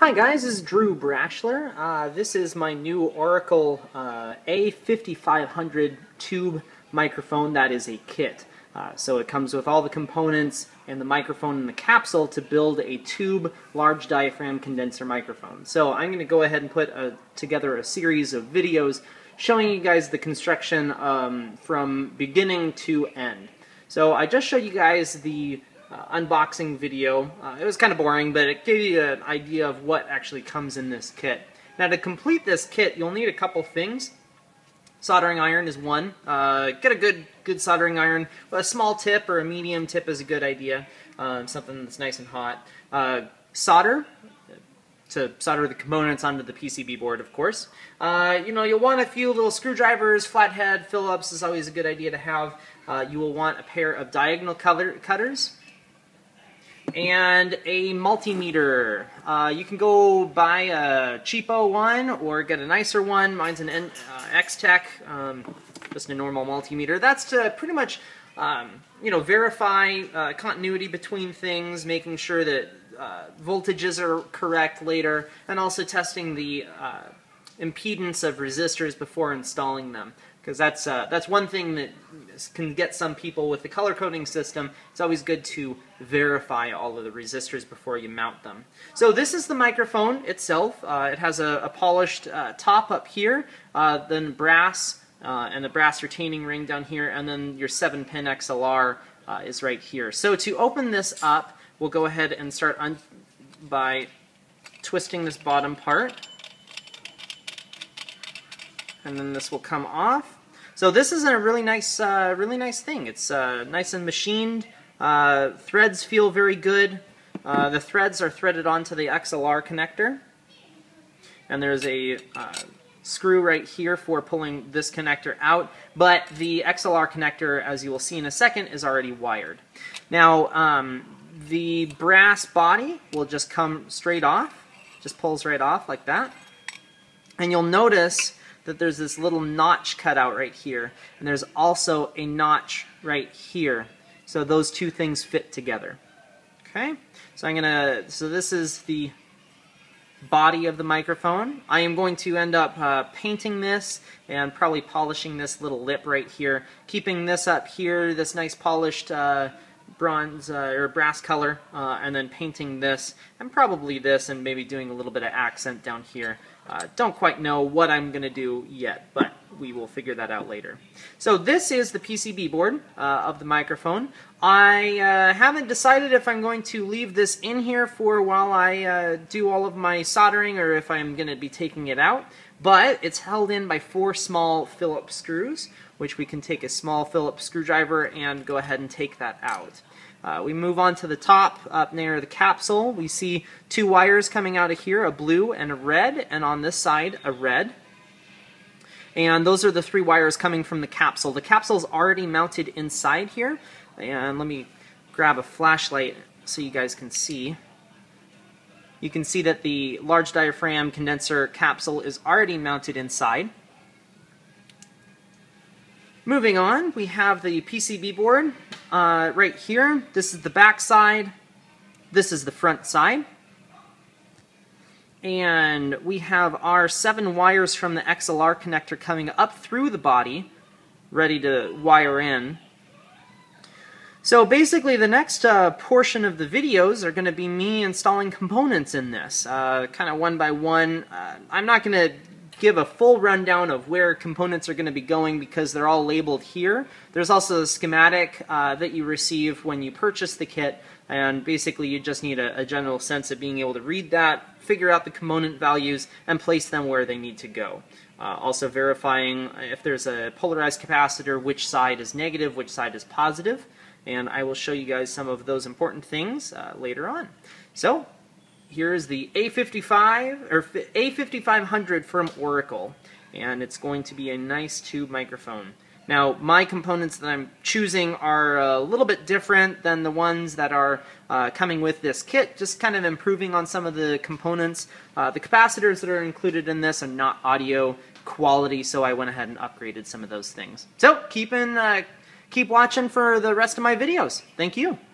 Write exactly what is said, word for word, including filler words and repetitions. Hi guys, this is Drew Brashler. Uh, this is my new Aurycle uh, A fifty-five hundred tube microphone that is a kit. Uh, so it comes with all the components and the microphone and the capsule to build a tube large diaphragm condenser microphone. So I'm going to go ahead and put a, together a series of videos showing you guys the construction um, from beginning to end. So I just showed you guys the Uh, unboxing video. Uh, it was kind of boring, but it gave you an idea of what actually comes in this kit. Now to complete this kit, you'll need a couple things. Soldering iron is one. Uh, get a good good soldering iron. A small tip or a medium tip is a good idea. Uh, something that's nice and hot. Uh, solder. To solder the components onto the P C B board, of course. Uh, you know, you'll want a few little screwdrivers, flathead, Phillips is always a good idea to have. Uh, you will want a pair of diagonal color cutters. And a multimeter. Uh, you can go buy a cheapo one or get a nicer one. Mine's an uh, X-Tech, um, just a normal multimeter. That's to pretty much, um, you know, verify uh, continuity between things, making sure that uh, voltages are correct later, and also testing the uh, impedance of resistors before installing them. Because that's uh, that's one thing that can get some people with the color coding system. It's always good to verify all of the resistors before you mount them. So this is the microphone itself. Uh, it has a, a polished uh, top up here, uh, then brass uh, and the brass retaining ring down here, and then your seven pin X L R uh, is right here. So to open this up, we'll go ahead and start un by twisting this bottom part. And then this will come off. So this is a really nice, uh, really nice thing. It's uh, nice and machined. Uh, threads feel very good. Uh, the threads are threaded onto the X L R connector, and there's a uh, screw right here for pulling this connector out. But the X L R connector, as you will see in a second, is already wired. Now um, the brass body will just come straight off. Just pulls right off like that, and you'll notice that there's this little notch cut out right here, and there's also a notch right here. So those two things fit together. Okay, so I'm gonna, so this is the body of the microphone. I am going to end up uh, painting this and probably polishing this little lip right here, keeping this up here, this nice polished uh, bronze uh, or brass color, uh, and then painting this and probably this, and maybe doing a little bit of accent down here. Uh, don't quite know what I'm going to do yet, but we will figure that out later. So this is the P C B board uh, of the microphone. I uh, haven't decided if I'm going to leave this in here for while I uh, do all of my soldering, or if I'm going to be taking it out, but it's held in by four small Phillips screws, which we can take a small Phillips screwdriver and go ahead and take that out. Uh, we move on to the top, up near the capsule. We see two wires coming out of here, a blue and a red, and on this side, a red. And those are the three wires coming from the capsule. The capsule's already mounted inside here. And let me grab a flashlight so you guys can see. You can see that the large diaphragm condenser capsule is already mounted inside. Moving on, we have the P C B board uh, right here. This is the back side. This is the front side. And we have our seven wires from the X L R connector coming up through the body, ready to wire in. So basically the next uh, portion of the videos are going to be me installing components in this, uh, kind of one by one. Uh, I'm not going to give a full rundown of where components are going to be going because they're all labeled here. There's also a schematic uh, that you receive when you purchase the kit, and basically you just need a, a general sense of being able to read that, figure out the component values, and place them where they need to go. Uh, also verifying if there's a polarized capacitor, which side is negative, which side is positive, and I will show you guys some of those important things uh, later on. So here is the A fifty-five or A fifty-five hundred from Aurycle, and it's going to be a nice tube microphone. Now, my components that I'm choosing are a little bit different than the ones that are uh, coming with this kit, just kind of improving on some of the components. Uh, the capacitors that are included in this are not audio quality, so I went ahead and upgraded some of those things. So keep in, uh, keep watching for the rest of my videos. Thank you.